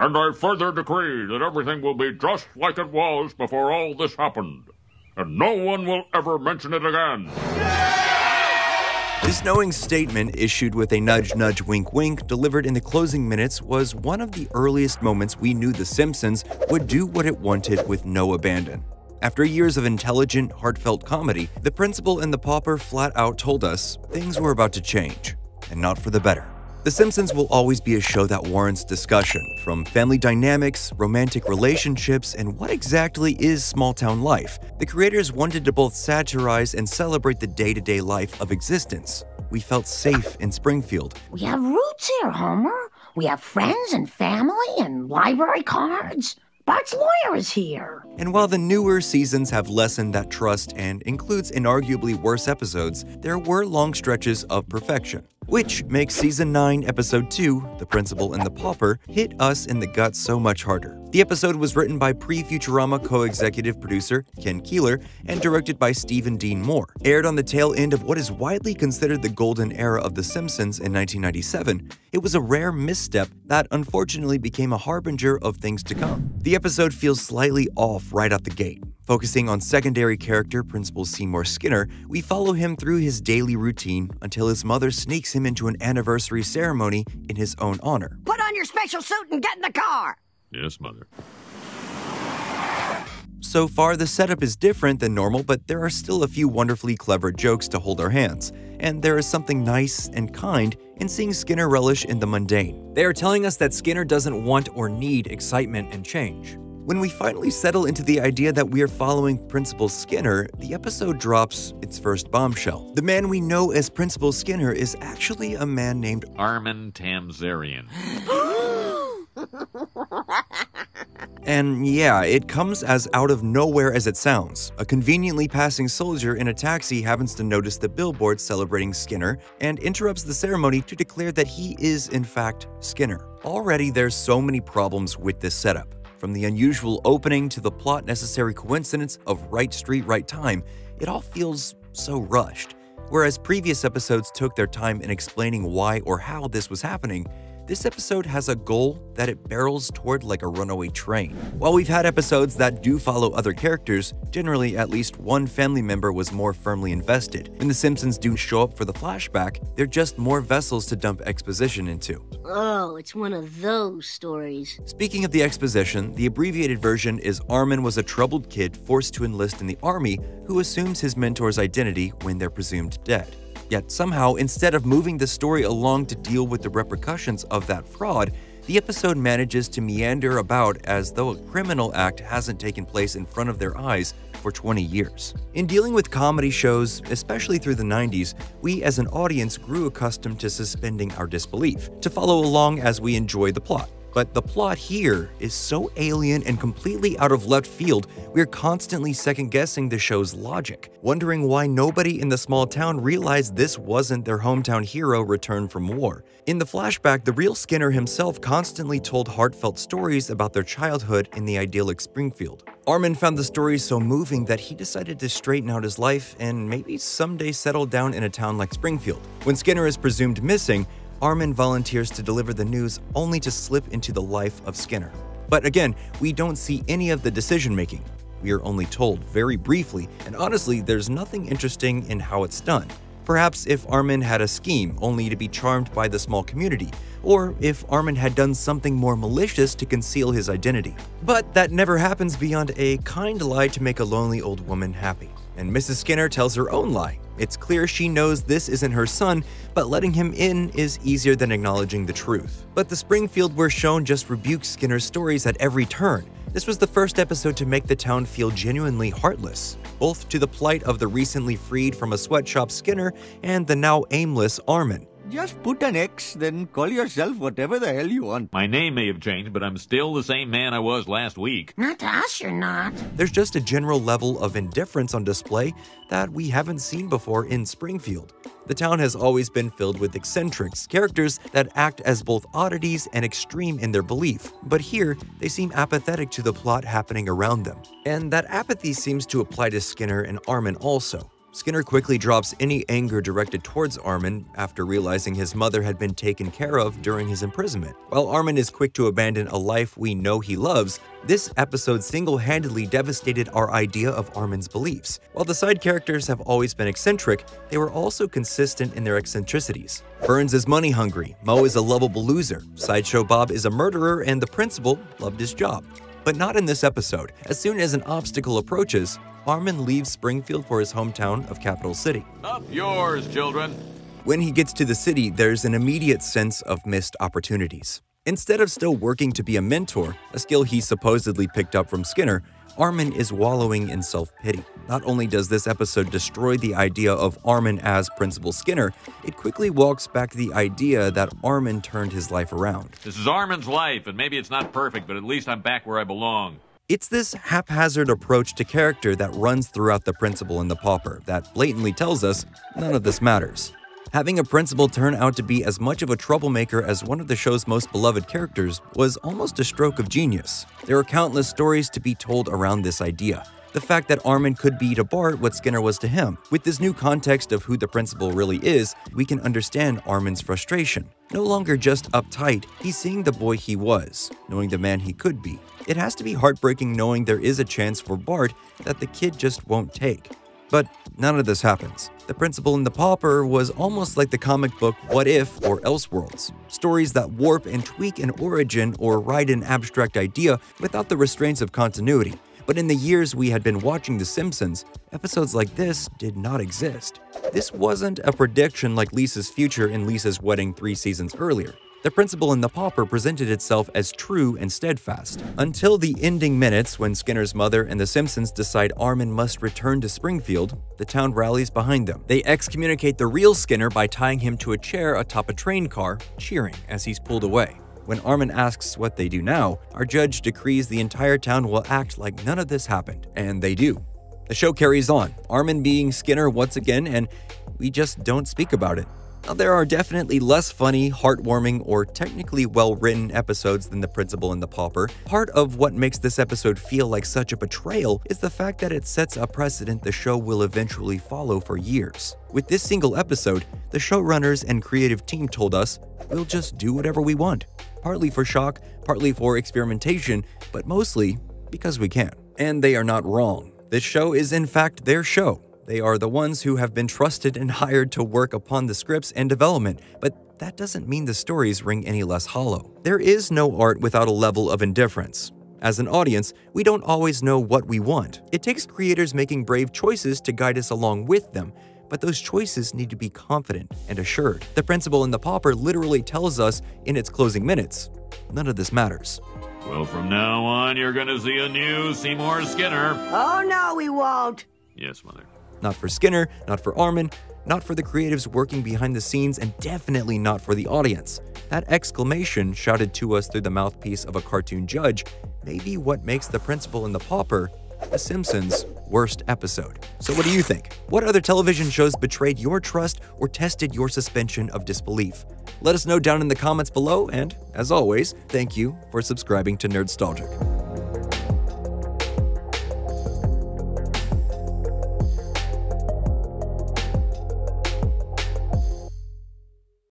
And I further decree that everything will be just like it was before all this happened. And no one will ever mention it again. This knowing statement, issued with a nudge, nudge, wink, wink, delivered in the closing minutes, was one of the earliest moments we knew The Simpsons would do what it wanted with no abandon. After years of intelligent, heartfelt comedy, the principal and the pauper flat out told us things were about to change, and not for the better. The Simpsons will always be a show that warrants discussion, from family dynamics, romantic relationships, and what exactly is small-town life. The creators wanted to both satirize and celebrate the day-to-day life of existence. We felt safe in Springfield. We have roots here, Homer. We have friends and family and library cards. Bart's lawyer is here. And while the newer seasons have lessened that trust and includes inarguably worse episodes, there were long stretches of perfection. Which makes Season 9, Episode 2, The Principal and the Pauper, hit us in the gut so much harder. The episode was written by pre-Futurama co-executive producer Ken Keeler and directed by Stephen Dean Moore. Aired on the tail end of what is widely considered the golden era of The Simpsons in 1997, it was a rare misstep that unfortunately became a harbinger of things to come. The episode feels slightly off right out the gate. Focusing on secondary character Principal Seymour Skinner, we follow him through his daily routine until his mother sneaks him into an anniversary ceremony in his own honor. Put on your special suit and get in the car! Yes, Mother. So far, the setup is different than normal, but there are still a few wonderfully clever jokes to hold our hands. And there is something nice and kind in seeing Skinner relish in the mundane. They are telling us that Skinner doesn't want or need excitement and change. When we finally settle into the idea that we are following Principal Skinner, the episode drops its first bombshell. The man we know as Principal Skinner is actually a man named Armin Tamzarian. And yeah, it comes as out of nowhere as it sounds. A conveniently passing soldier in a taxi happens to notice the billboard celebrating Skinner and interrupts the ceremony to declare that he is, in fact, Skinner. Already there's so many problems with this setup. From the unusual opening to the plot-necessary coincidence of right street, right time, it all feels so rushed. Whereas previous episodes took their time in explaining why or how this was happening, this episode has a goal that it barrels toward like a runaway train. While we've had episodes that do follow other characters, generally at least one family member was more firmly invested. When the Simpsons do show up for the flashback, they're just more vessels to dump exposition into. Oh, it's one of those stories. Speaking of the exposition, the abbreviated version is Armin was a troubled kid forced to enlist in the army who assumes his mentor's identity when they're presumed dead. Yet somehow, instead of moving the story along to deal with the repercussions of that fraud, the episode manages to meander about as though a criminal act hasn't taken place in front of their eyes for 20 years. In dealing with comedy shows, especially through the 90s, we as an audience grew accustomed to suspending our disbelief, to follow along as we enjoy the plot. But the plot here is so alien and completely out of left field, we're constantly second-guessing the show's logic, wondering why nobody in the small town realized this wasn't their hometown hero returned from war. In the flashback, the real Skinner himself constantly told heartfelt stories about their childhood in the idyllic Springfield. Armin found the stories so moving that he decided to straighten out his life and maybe someday settle down in a town like Springfield. When Skinner is presumed missing, Armin volunteers to deliver the news only to slip into the life of Skinner. But again, we don't see any of the decision-making. We are only told very briefly, and honestly, there's nothing interesting in how it's done. Perhaps if Armin had a scheme only to be charmed by the small community, or if Armin had done something more malicious to conceal his identity. But that never happens beyond a kind lie to make a lonely old woman happy. And Mrs. Skinner tells her own lie. It's clear she knows this isn't her son, but letting him in is easier than acknowledging the truth. But the Springfield we're shown just rebukes Skinner's stories at every turn. This was the first episode to make the town feel genuinely heartless, both to the plight of the recently freed from a sweatshop Skinner and the now aimless Armin. Just put an X, then call yourself whatever the hell you want. My name may have changed, but I'm still the same man I was last week. Not to us, you're not. There's just a general level of indifference on display that we haven't seen before in Springfield. The town has always been filled with eccentrics, characters that act as both oddities and extreme in their belief, but here they seem apathetic to the plot happening around them. And that apathy seems to apply to Skinner and Armin also. Skinner quickly drops any anger directed towards Armin after realizing his mother had been taken care of during his imprisonment. While Armin is quick to abandon a life we know he loves, this episode single-handedly devastated our idea of Armin's beliefs. While the side characters have always been eccentric, they were also consistent in their eccentricities. Burns is money-hungry, Moe is a lovable loser, Sideshow Bob is a murderer, and the principal loved his job. But not in this episode. As soon as an obstacle approaches, Armin leaves Springfield for his hometown of Capital City. Up yours, children! When he gets to the city, there's an immediate sense of missed opportunities. Instead of still working to be a mentor, a skill he supposedly picked up from Skinner, Armin is wallowing in self-pity. Not only does this episode destroy the idea of Armin as Principal Skinner, it quickly walks back the idea that Armin turned his life around. This is Armin's life, and maybe it's not perfect, but at least I'm back where I belong. It's this haphazard approach to character that runs throughout The Principal and the Pauper that blatantly tells us none of this matters. Having a principal turn out to be as much of a troublemaker as one of the show's most beloved characters was almost a stroke of genius. There are countless stories to be told around this idea. The fact that Armin could be to Bart what Skinner was to him. With this new context of who the principal really is, we can understand Armin's frustration. No longer just uptight, he's seeing the boy he was, knowing the man he could be. It has to be heartbreaking knowing there is a chance for Bart that the kid just won't take. But none of this happens. The Principal and the Pauper was almost like the comic book What If or Elseworlds, stories that warp and tweak an origin or ride an abstract idea without the restraints of continuity. But in the years we had been watching The Simpsons, episodes like this did not exist. This wasn't a prediction like Lisa's future in Lisa's Wedding 3 seasons earlier. The Principal and the Pauper presented itself as true and steadfast, until the ending minutes when Skinner's mother and the Simpsons decide Armin must return to Springfield. The town rallies behind them. They excommunicate the real Skinner by tying him to a chair atop a train car, cheering as he's pulled away. When Armin asks what they do now, our judge decrees the entire town will act like none of this happened, and they do. The show carries on, Armin being Skinner once again, and we just don't speak about it. Now, there are definitely less funny, heartwarming, or technically well-written episodes than The Principal and the Pauper. Part of what makes this episode feel like such a betrayal is the fact that it sets a precedent the show will eventually follow for years. With this single episode, the showrunners and creative team told us, "We'll just do whatever we want." Partly for shock, partly for experimentation, but mostly because we can. And they are not wrong. This show is in fact their show. They are the ones who have been trusted and hired to work upon the scripts and development, but that doesn't mean the stories ring any less hollow. There is no art without a level of indifference. As an audience, we don't always know what we want. It takes creators making brave choices to guide us along with them, but those choices need to be confident and assured. The Principal and the Pauper literally tells us in its closing minutes, none of this matters. Well, from now on, you're gonna see a new Seymour Skinner. Oh no, we won't. Yes, Mother. Not for Skinner, not for Armin, not for the creatives working behind the scenes, and definitely not for the audience. That exclamation, shouted to us through the mouthpiece of a cartoon judge, may be what makes The Principal and the Pauper The Simpsons' worst episode. So what do you think? What other television shows betrayed your trust or tested your suspension of disbelief? Let us know down in the comments below, and as always, thank you for subscribing to Nerdstalgic.